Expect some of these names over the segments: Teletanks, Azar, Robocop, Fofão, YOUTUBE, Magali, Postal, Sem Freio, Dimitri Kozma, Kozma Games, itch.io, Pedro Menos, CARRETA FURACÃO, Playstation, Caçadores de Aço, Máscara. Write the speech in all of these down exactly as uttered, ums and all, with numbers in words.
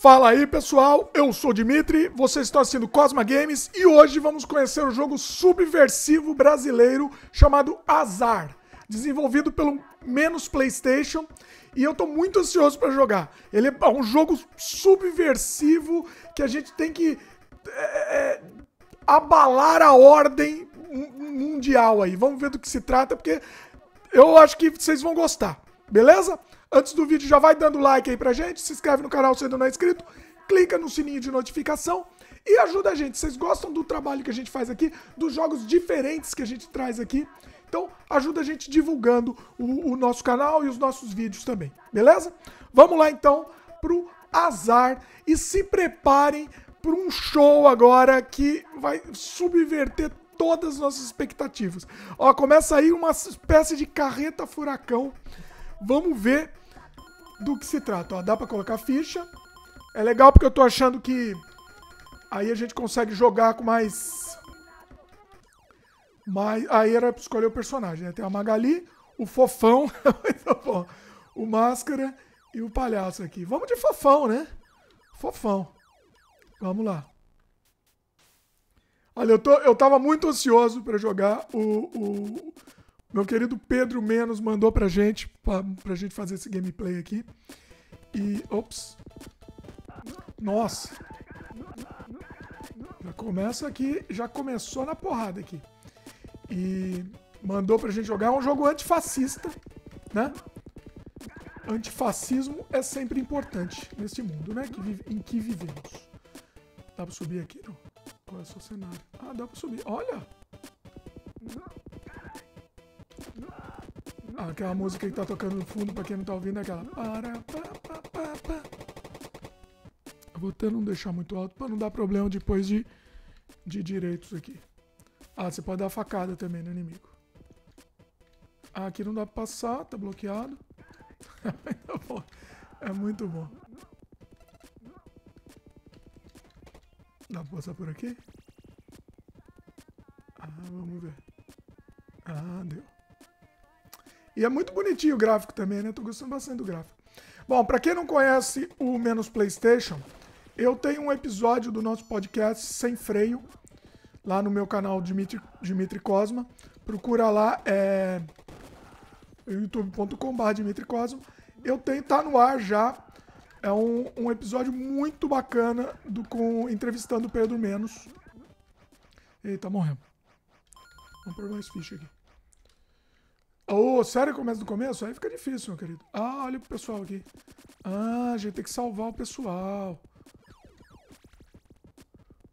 Fala aí pessoal, eu sou o Dimitri, você está assistindo Kozma Games e hoje vamos conhecer o jogo subversivo brasileiro chamado Azar, desenvolvido pelo Menos Playstation, e eu estou muito ansioso para jogar. Ele é um jogo subversivo que a gente tem que é, abalar a ordem mundial aí. Vamos ver do que se trata, porque eu acho que vocês vão gostar, beleza? Antes do vídeo, já vai dando like aí pra gente, se inscreve no canal se ainda não é inscrito, clica no sininho de notificação e ajuda a gente. Vocês gostam do trabalho que a gente faz aqui, dos jogos diferentes que a gente traz aqui? Então, ajuda a gente divulgando o, o nosso canal e os nossos vídeos também, beleza? Vamos lá então pro Azar e se preparem para um show agora que vai subverter todas as nossas expectativas. Ó, começa aí uma espécie de Carreta Furacão. Vamos ver do que se trata. Ó, dá pra colocar ficha. É legal porque eu tô achando que aí a gente consegue jogar com mais... mais... Aí era pra escolher o personagem, né? Tem a Magali, o Fofão, o Máscara e o Palhaço aqui. Vamos de Fofão, né? Fofão. Vamos lá. Olha, eu, tô... eu tava muito ansioso pra jogar o... o... Meu querido Pedro Menos mandou pra gente, pra, pra gente fazer esse gameplay aqui. E, ops. Nossa. Já começa aqui, já começou na porrada aqui. E mandou pra gente jogar. É um jogo antifascista, né? Antifascismo é sempre importante neste mundo, né? Que vive, em que vivemos. Dá pra subir aqui, não? Qual é o seu cenário? Ah, dá pra subir. Olha! Ah, aquela música que tá tocando no fundo, pra quem não tá ouvindo, é aquela... Eu vou até não deixar muito alto pra não dar problema depois de, de direitos aqui. Ah, você pode dar facada também no inimigo. Ah, aqui não dá pra passar, tá bloqueado. É muito bom. Dá pra passar por aqui? Ah, vamos ver. Ah, deu. E é muito bonitinho o gráfico também, né? Tô gostando bastante do gráfico. Bom, pra quem não conhece o Menos Playstation, eu tenho um episódio do nosso podcast Sem Freio, lá no meu canal Dimitri, Dimitri Kozma. Procura lá, é... youtube ponto com barra Dimitri Kozma. Eu tenho, tá no ar já. É um, um episódio muito bacana do, com, entrevistando o Pedro Menos. Eita, morrendo. Vamos pôr mais ficha aqui. Oh, sério que começa do começo? Aí fica difícil, meu querido. Ah, olha pro pessoal aqui. Ah, a gente tem que salvar o pessoal.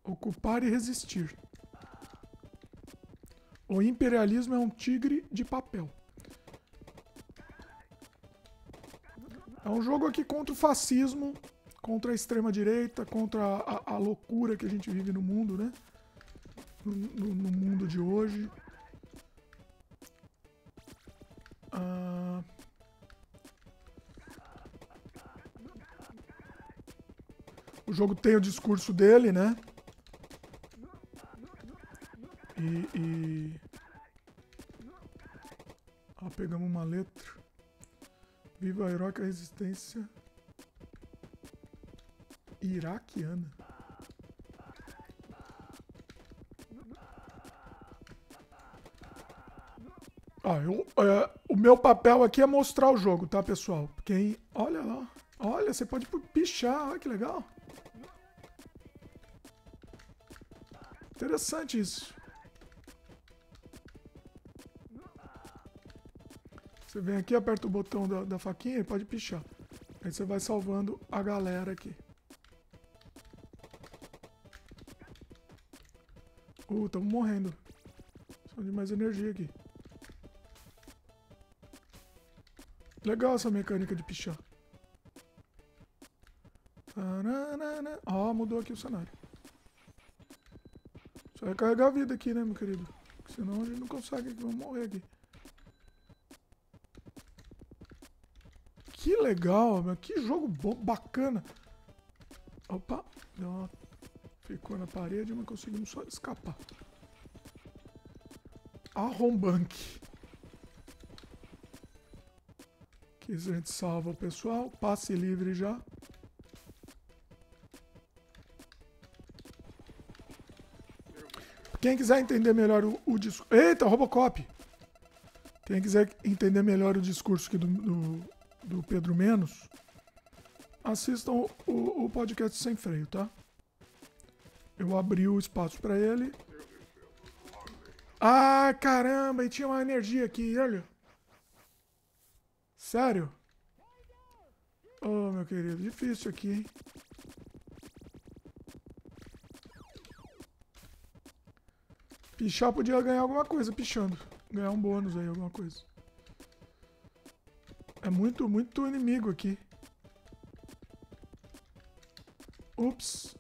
Ocupar e resistir. O imperialismo é um tigre de papel. É um jogo aqui contra o fascismo, contra a extrema-direita, contra a, a, a loucura que a gente vive no mundo, né? No, no, no mundo de hoje. Uh... O jogo tem o discurso dele, né? E... e... Ah, pegamos uma letra. Viva a heróica resistência iraquiana. Ah, eu... Uh... O meu papel aqui é mostrar o jogo, tá, pessoal? Quem... Olha lá. Olha, você pode pichar. Olha que legal. Interessante isso. Você vem aqui, aperta o botão da, da faquinha e pode pichar. Aí você vai salvando a galera aqui. Uh, estamos morrendo. Só de mais energia aqui. Legal essa mecânica de pichar. Ó, oh, mudou aqui o cenário. Só recarregar a vida aqui, né, meu querido? Porque senão a gente não consegue, vamos morrer aqui. Que legal, meu. Que jogo bom, bacana. Opa, deu uma... Ficou na parede, mas conseguimos só escapar. Arrombanque. Aqui a gente salva o pessoal. Passe livre já. Quem quiser entender melhor o, o discurso... Eita, Robocop! Quem quiser entender melhor o discurso aqui do, do, do Pedro Menos, assistam o, o, o podcast Sem Freio, tá? Eu abri o espaço pra ele. Ah, caramba! E tinha uma energia aqui, olha. Sério? Oh, meu querido, difícil aqui, hein? Pichar podia ganhar alguma coisa pichando. Ganhar um bônus aí, alguma coisa. É muito, muito inimigo aqui. Ups.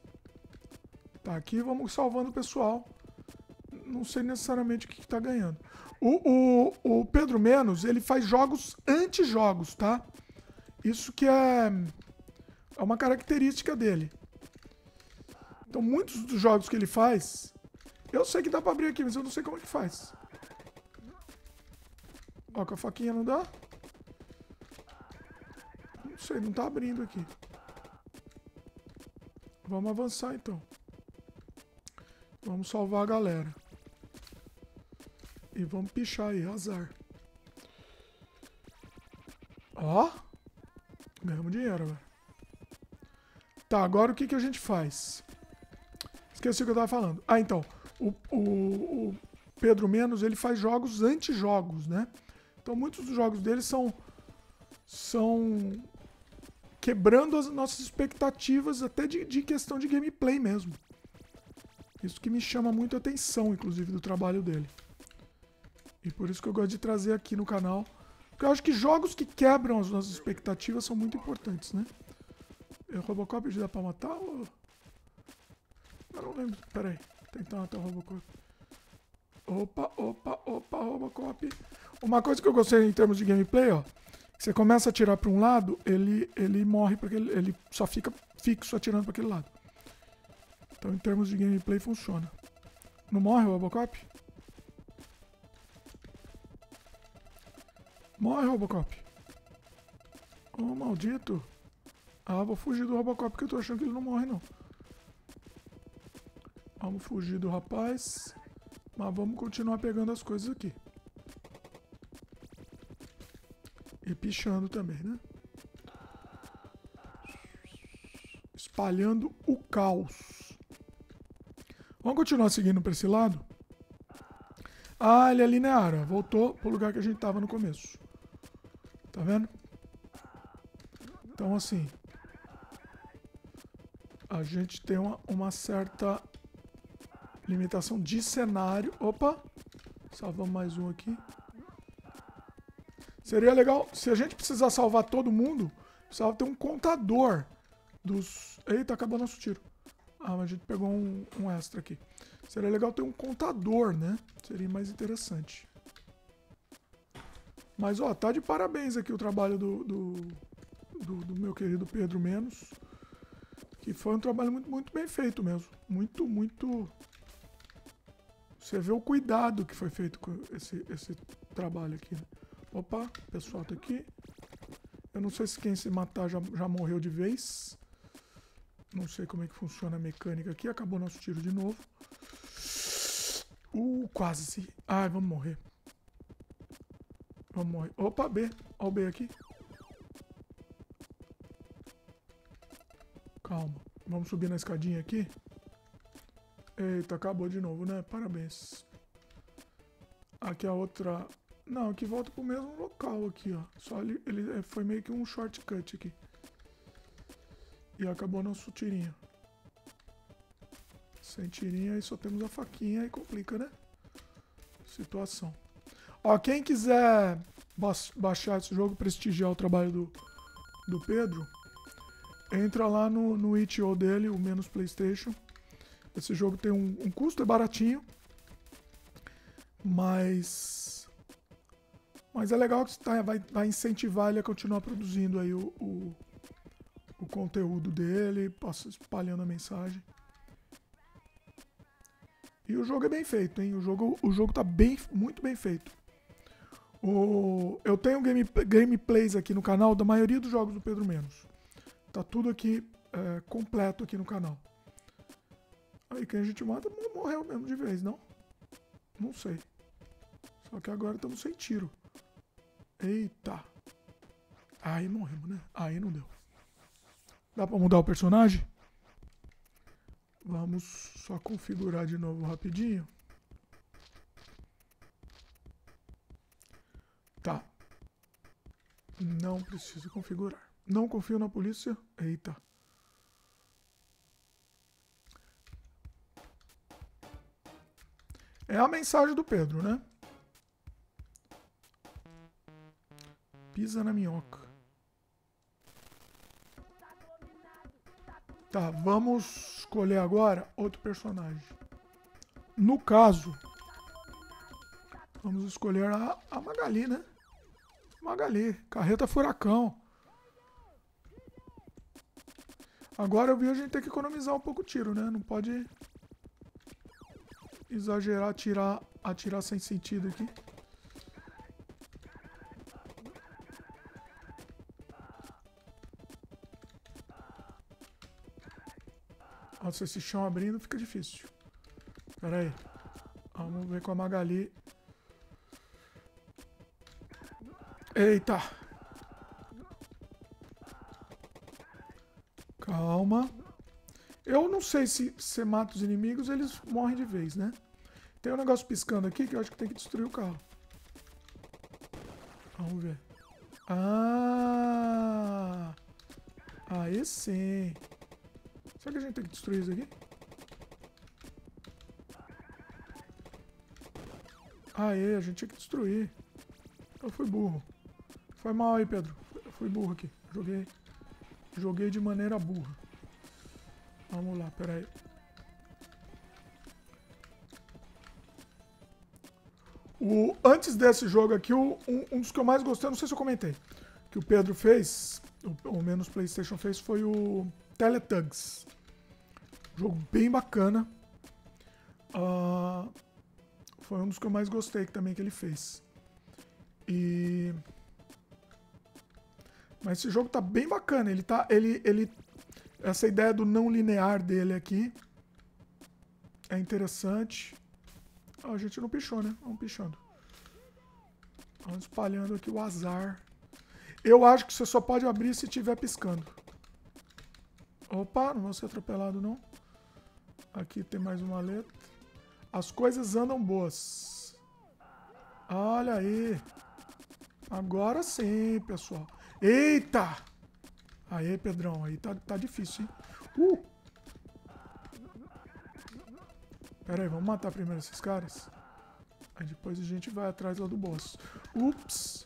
Tá aqui, vamos salvando o pessoal. Não sei necessariamente o que, que tá ganhando. O, o, o Pedro Menos, ele faz jogos anti-jogos, tá? Isso que é, é uma característica dele. Então, muitos dos jogos que ele faz... Eu sei que dá pra abrir aqui, mas eu não sei como que faz. Ó, com a faquinha não dá? Não sei, não tá abrindo aqui. Vamos avançar, então. Vamos salvar a galera. E vamos pichar aí, azar. Ó. Ganhamos dinheiro, velho. Tá, agora o que, que a gente faz? Esqueci o que eu tava falando. Ah, então... O, o, o Pedro Menos, ele faz jogos anti-jogos, né? Então muitos dos jogos dele são, são quebrando as nossas expectativas até de, de questão de gameplay mesmo. Isso que me chama muito a atenção, inclusive, do trabalho dele. E por isso que eu gosto de trazer aqui no canal. Porque eu acho que jogos que quebram as nossas expectativas são muito importantes, né? O Robocop dá pra matar ou... Eu não lembro, peraí. Tentar matar o Robocop. Opa, opa, opa, Robocop. Uma coisa que eu gostei em termos de gameplay, ó. Você começa a atirar pra um lado, ele, ele morre, porque ele, ele só fica fixo atirando pra aquele lado. Então, em termos de gameplay, funciona. Não morre o Robocop? Morre o Robocop. Ô, maldito. Ah, vou fugir do Robocop, porque eu tô achando que ele não morre, não. Vamos fugir do rapaz. Mas vamos continuar pegando as coisas aqui. E pichando também, né? Espalhando o caos. Vamos continuar seguindo pra esse lado? Ah, ele é linear, ó. Voltou pro lugar que a gente tava no começo. Tá vendo? Então, assim... A gente tem uma, uma certa... limitação de cenário. Opa! Salvamos mais um aqui. Seria legal, se a gente precisar salvar todo mundo, precisava ter um contador dos... Eita, acabou nosso tiro. Ah, mas a gente pegou um, um extra aqui. Seria legal ter um contador, né? Seria mais interessante. Mas, ó, tá de parabéns aqui o trabalho do, do, do, do meu querido Pedro Menos. Que foi um trabalho muito, muito bem feito mesmo. Muito, muito... Você vê o cuidado que foi feito com esse, esse trabalho aqui. Né? Opa, o pessoal tá aqui. Eu não sei se quem se matar já, já morreu de vez. Não sei como é que funciona a mecânica aqui. Acabou nosso tiro de novo. Uh, quase. Ai, vamos morrer. Vamos morrer. Opa, B. Olha o B aqui. Calma. Vamos subir na escadinha aqui. Eita, acabou de novo, né? Parabéns. Aqui a outra... Não, aqui volta pro mesmo local aqui, ó. Só ele, ele foi meio que um shortcut aqui. E acabou nosso tirinho. Sem tirinha aí só temos a faquinha e complica, né? Situação. Ó, quem quiser baixar esse jogo, prestigiar o trabalho do, do Pedro, entra lá no, no itch ponto io dele, o menos Playstation. Esse jogo tem um, um custo, é baratinho, mas, mas é legal que você tá, vai, vai incentivar ele a continuar produzindo aí o, o, o conteúdo dele, espalhando a mensagem. E o jogo é bem feito, hein? O jogo, o jogo tá bem, muito bem feito. O, eu tenho game, gameplays aqui no canal da maioria dos jogos do Pedro Menos. Tá tudo aqui é, completo aqui no canal. Aí quem a gente mata morreu mesmo de vez, não? Não sei. Só que agora estamos sem tiro. Eita. Aí morremos, né? Aí não deu. Dá pra mudar o personagem? Vamos só configurar de novo rapidinho. Tá. Não preciso configurar. Não confio na polícia. Eita. É a mensagem do Pedro, né? Pisa na minhoca. Tá, vamos escolher agora outro personagem. No caso, vamos escolher a, a Magali, né? Magali, Carreta Furacão. Agora eu vi, a gente tem que economizar um pouco o tiro, né? Não pode exagerar, atirar, atirar sem sentido aqui. Nossa, esse chão abrindo fica difícil. Pera aí. Vamos ver com a Magali. Eita. Calma. Eu não sei se você mata os inimigos, eles morrem de vez, né? Tem um negócio piscando aqui que eu acho que tem que destruir o carro. Vamos ver. Ah! Aí sim. Será que a gente tem que destruir isso aqui? Aê, a gente tinha que destruir. Eu fui burro. Foi mal aí, Pedro. Eu fui burro aqui. Joguei. Joguei de maneira burra. Vamos lá, peraí. O, antes desse jogo aqui, o, um, um dos que eu mais gostei, não sei se eu comentei, que o Pedro fez, ou menos Playstation fez, foi o Teletanks. Jogo bem bacana. Uh, foi um dos que eu mais gostei também que ele fez. E... Mas esse jogo tá bem bacana. Ele tá... Ele, ele... Essa ideia do não linear dele aqui é interessante. Ah, a gente não pichou, né? Vamos pichando. Vamos espalhando aqui o azar. Eu acho que você só pode abrir se estiver piscando. Opa, não vou ser atropelado, não. Aqui tem mais uma letra. As coisas andam boas. Olha aí. Agora sim, pessoal. Eita! Aê, Pedrão. Aí tá, tá difícil, hein? Uh! Pera aí, vamos matar primeiro esses caras. Aí depois a gente vai atrás lá do boss. Ups!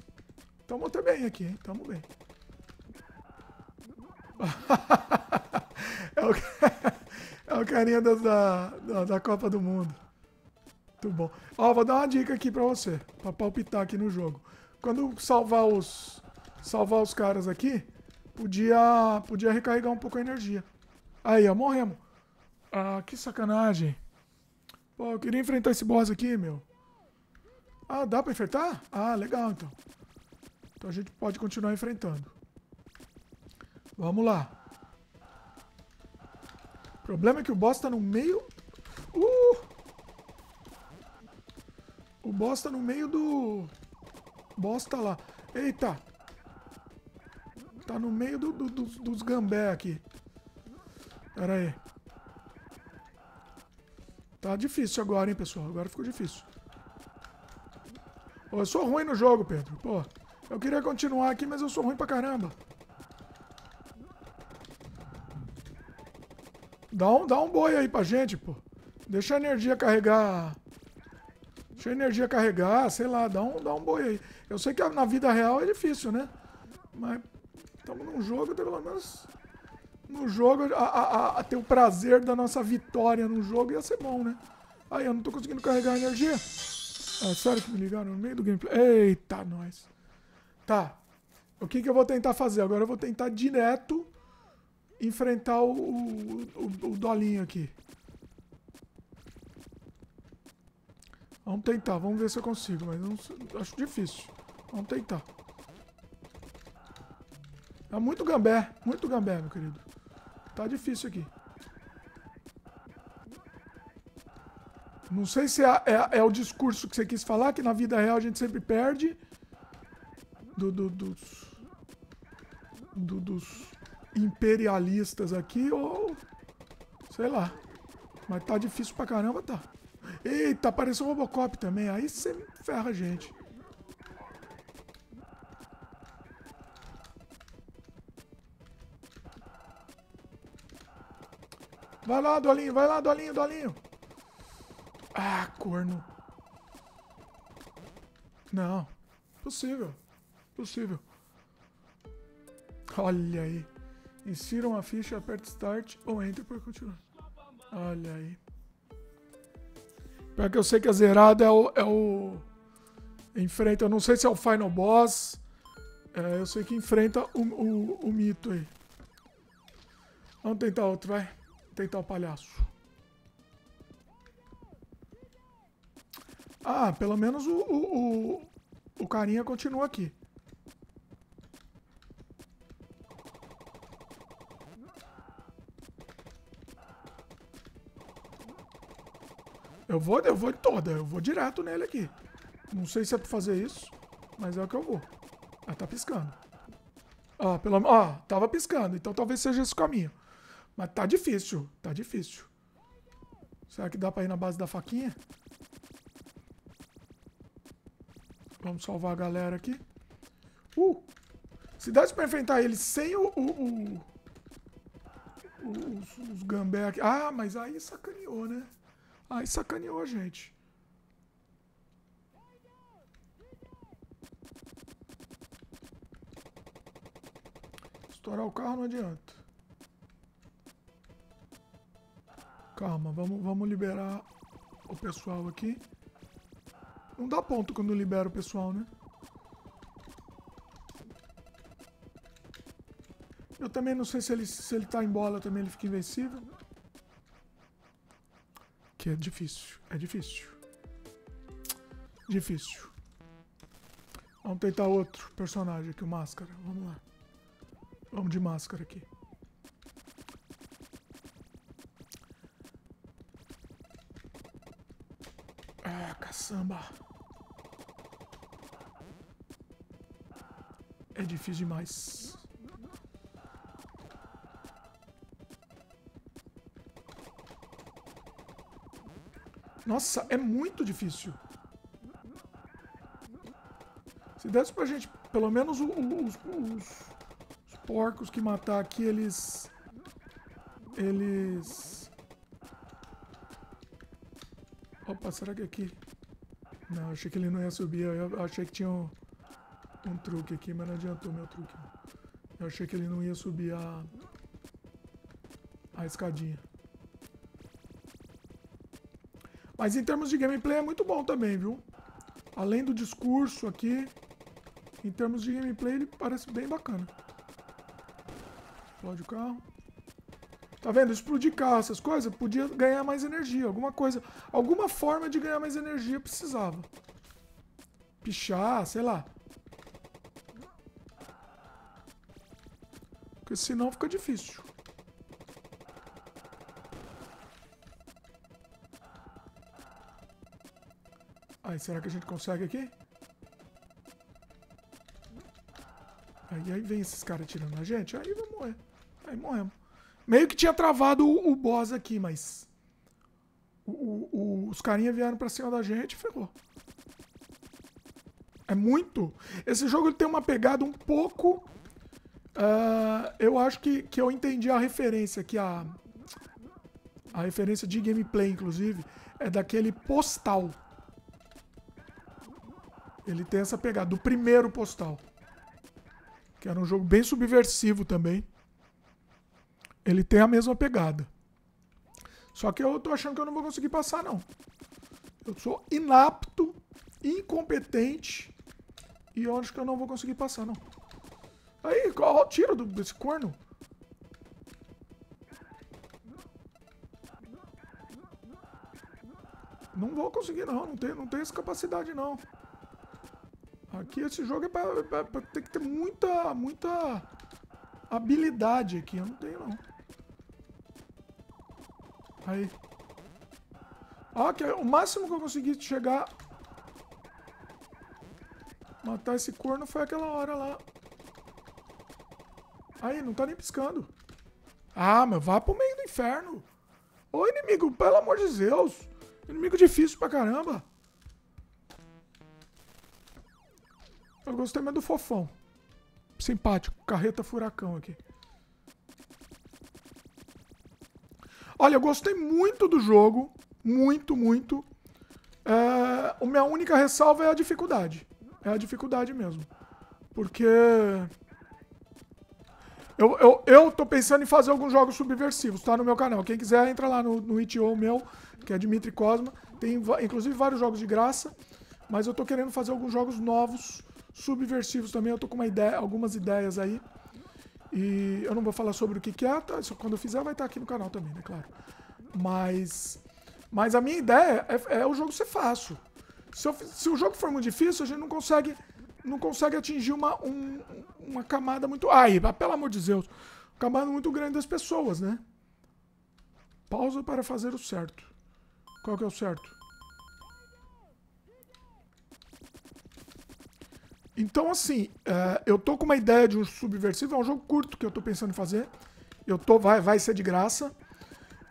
Tamo até bem aqui, hein? Tamo bem. É o, é o carinha da, da, da Copa do Mundo. Muito bom. Ó, vou dar uma dica aqui pra você, pra palpitar aqui no jogo. Quando salvar os salvar os caras aqui, podia, podia recarregar um pouco a energia. Aí, ó, morremos. Ah, que sacanagem. Pô, eu queria enfrentar esse boss aqui, meu. Ah, dá pra enfrentar? Ah, legal, então. Então a gente pode continuar enfrentando. Vamos lá. O problema é que o boss tá no meio... Uh! O boss tá no meio do... O boss tá lá. Eita! Tá no meio do, do, do, dos gambé aqui. Pera aí. Tá difícil agora, hein, pessoal? Agora ficou difícil. Pô, eu sou ruim no jogo, Pedro. Pô, eu queria continuar aqui, mas eu sou ruim pra caramba. Dá um, dá um boi aí pra gente, pô. Deixa a energia carregar. Deixa a energia carregar, sei lá. Dá um, dá um boi aí. Eu sei que na vida real é difícil, né? Mas... Estamos num jogo, pelo menos no jogo, a, a, a ter o prazer da nossa vitória no jogo ia ser bom, né? Aí, eu não tô conseguindo carregar a energia. É sério que me ligaram no meio do gameplay? Eita, nós. Tá. O que que eu vou tentar fazer? Agora eu vou tentar direto enfrentar o, o, o, o dolinho aqui. Vamos tentar, vamos ver se eu consigo, mas não, acho difícil. Vamos tentar. Tá muito gambé, muito gambé, meu querido. Tá difícil aqui. Não sei se é, é, é o discurso que você quis falar, que na vida real a gente sempre perde. Do, do, dos, do, dos imperialistas aqui, ou... sei lá. Mas tá difícil pra caramba, tá. Eita, apareceu um Robocop também. Aí você ferra a gente. Vai lá, Dolinho, vai lá, Dolinho, Dolinho. Ah, corno. Não. Possível. Possível. Olha aí. Insiram a ficha, aperta Start ou Enter para continuar. Olha aí. Pior que eu sei que a zerada é o... É o... enfrenta, eu não sei se é o Final Boss. É, eu sei que enfrenta o, o, o mito aí. Vamos tentar outro, vai. Tentar o palhaço. Ah, pelo menos o, o, o, o carinha continua aqui. Eu vou, eu vou toda, eu vou direto nele aqui. Não sei se é pra fazer isso, mas é o que eu vou. Ah, tá piscando. Ah, pelo, ah, tava piscando, então talvez seja esse o caminho. Mas tá difícil, tá difícil. Será que dá pra ir na base da faquinha? Vamos salvar a galera aqui. Uh! Se dá pra enfrentar ele sem o... o, o os os gambé aqui. Ah, mas aí sacaneou, né? Aí sacaneou a gente. Estourar o carro não adianta. Calma, vamos, vamos liberar o pessoal aqui. Não dá ponto quando libera o pessoal, né? Eu também não sei se ele, se ele tá em bola também, ele fica invencível. Que é difícil, é difícil. Difícil. Vamos tentar outro personagem aqui, o Máscara. Vamos lá. Vamos de Máscara aqui. Ah, caçamba. É difícil demais. Nossa, é muito difícil. Se desse pra gente, pelo menos os, os, os, os porcos que matar aqui, eles... Eles... Opa, será que aqui... Não, achei que ele não ia subir. Eu achei que tinha um, um truque aqui, mas não adiantou meu truque. Eu achei que ele não ia subir a... A escadinha. Mas em termos de gameplay é muito bom também, viu? Além do discurso aqui, em termos de gameplay ele parece bem bacana. Explode o carro. Tá vendo? Explodir carro, essas coisas, podia ganhar mais energia. Alguma coisa, alguma forma de ganhar mais energia precisava. Pichar, sei lá. Porque senão fica difícil. Aí, será que a gente consegue aqui? Aí, aí vem esses caras tirando a gente. Aí vamos morrer. Aí morremos. Meio que tinha travado o, o boss aqui, mas... O, o, o, os carinha vieram pra cima da gente e ferrou. É muito... Esse jogo ele tem uma pegada um pouco... Uh, eu acho que, que eu entendi a referência aqui. A, a referência de gameplay, inclusive, é daquele Postal. Ele tem essa pegada, do primeiro Postal. Que era um jogo bem subversivo também. Ele tem a mesma pegada. Só que eu tô achando que eu não vou conseguir passar, não. Eu sou inapto, incompetente. E eu acho que eu não vou conseguir passar, não. Aí, qual o tiro do, desse corno? Não vou conseguir, não. Não tenho, não tenho essa capacidade, não. Aqui esse jogo é pra, pra, pra ter que ter muita, muita habilidade aqui. Eu não tenho, não. Aí. Ok, o máximo que eu consegui chegar... Matar esse corno foi aquela hora lá. Aí, não tá nem piscando. Ah, meu, vá pro meio do inferno. Ô, inimigo, pelo amor de Deus. Inimigo difícil pra caramba. Eu gostei mais do Fofão. Simpático, Carreta Furacão aqui. Olha, eu gostei muito do jogo. Muito, muito. É, a minha única ressalva é a dificuldade. É a dificuldade mesmo. Porque... Eu, eu, eu tô pensando em fazer alguns jogos subversivos, tá? No meu canal. Quem quiser, entra lá no, no itch ponto io meu, que é Dimitri Kozma. Tem, inclusive, vários jogos de graça. Mas eu tô querendo fazer alguns jogos novos, subversivos também. Eu tô com uma ideia, algumas ideias aí. E eu não vou falar sobre o que que é, tá? Só quando eu fizer, vai estar aqui no canal também, né? Claro. Mas... Mas a minha ideia é, é o jogo ser fácil. Se, eu, se o jogo for muito difícil, a gente não consegue, não consegue atingir uma, um, uma camada muito... Ai, pelo amor de Deus. Uma camada muito grande das pessoas, né? Pausa para fazer o certo. Qual que é o certo? Então, assim, é, eu tô com uma ideia de um subversivo. É um jogo curto que eu tô pensando em fazer. Eu tô, vai, vai ser de graça.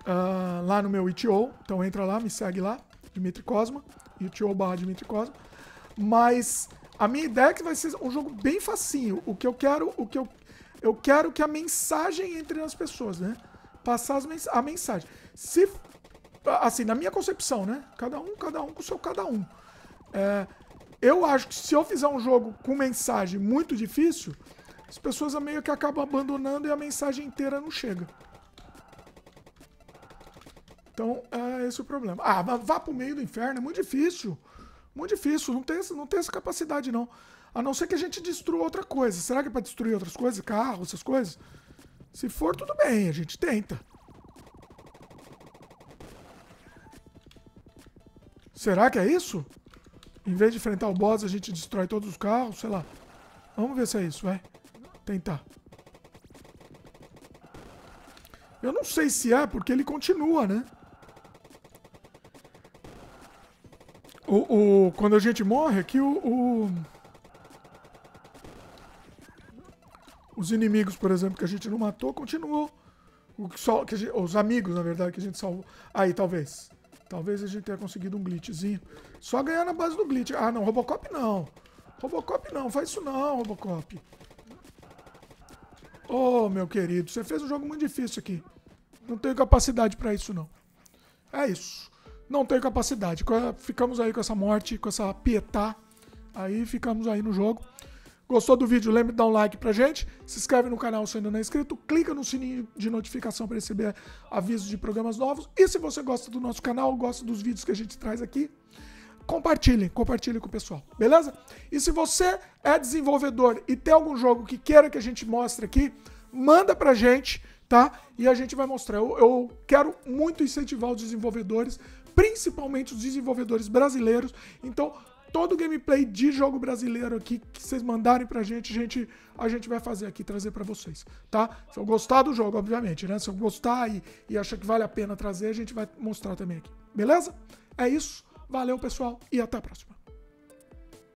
Uh, lá no meu itch ponto io, então entra lá, me segue lá, Dimitri Kozma, itch ponto io barra Dimitri Kozma. Mas a minha ideia é que vai ser um jogo bem facinho. O que eu quero, o que eu, eu quero que a mensagem entre nas pessoas, né? Passar as mens a mensagem. Se, assim, na minha concepção, né? Cada um, cada um com o seu cada um. É, eu acho que se eu fizer um jogo com mensagem muito difícil, as pessoas meio que acabam abandonando e a mensagem inteira não chega. Então, é esse o problema. Ah, mas vá pro meio do inferno, é muito difícil. Muito difícil, não tem, não tem essa capacidade, não. A não ser que a gente destrua outra coisa. Será que é pra destruir outras coisas? Carro, essas coisas? Se for, tudo bem, a gente tenta. Será que é isso? Em vez de enfrentar o boss, a gente destrói todos os carros, sei lá. Vamos ver se é isso, vai. Tentar. Eu não sei se é, porque ele continua, né? O, o, quando a gente morre aqui, o, o, os inimigos, por exemplo, que a gente não matou, continuam. O, só, que a gente, os amigos, na verdade, que a gente salvou. Aí, talvez. Talvez a gente tenha conseguido um glitchzinho. Só ganhar na base do glitch. Ah, não. Robocop não. Robocop não. Faz isso não, Robocop. Oh, meu querido. Você fez um jogo muito difícil aqui. Não tenho capacidade pra isso, não. É isso. Não tenho capacidade. Ficamos aí com essa morte, com essa pietá. Aí ficamos aí no jogo. Gostou do vídeo? Lembre de dar um like pra gente. Se inscreve no canal se ainda não é inscrito. Clica no sininho de notificação para receber avisos de programas novos. E se você gosta do nosso canal, gosta dos vídeos que a gente traz aqui, compartilhe. Compartilhe com o pessoal, beleza? E se você é desenvolvedor e tem algum jogo que queira que a gente mostre aqui, manda pra gente, tá? E a gente vai mostrar. Eu, eu quero muito incentivar os desenvolvedores, principalmente os desenvolvedores brasileiros. Então, todo gameplay de jogo brasileiro aqui que vocês mandarem pra gente, a gente, a gente vai fazer aqui, trazer pra vocês, tá? Se eu gostar do jogo, obviamente, né? Se eu gostar e, e achar que vale a pena trazer, a gente vai mostrar também aqui, beleza? É isso, valeu pessoal e até a próxima.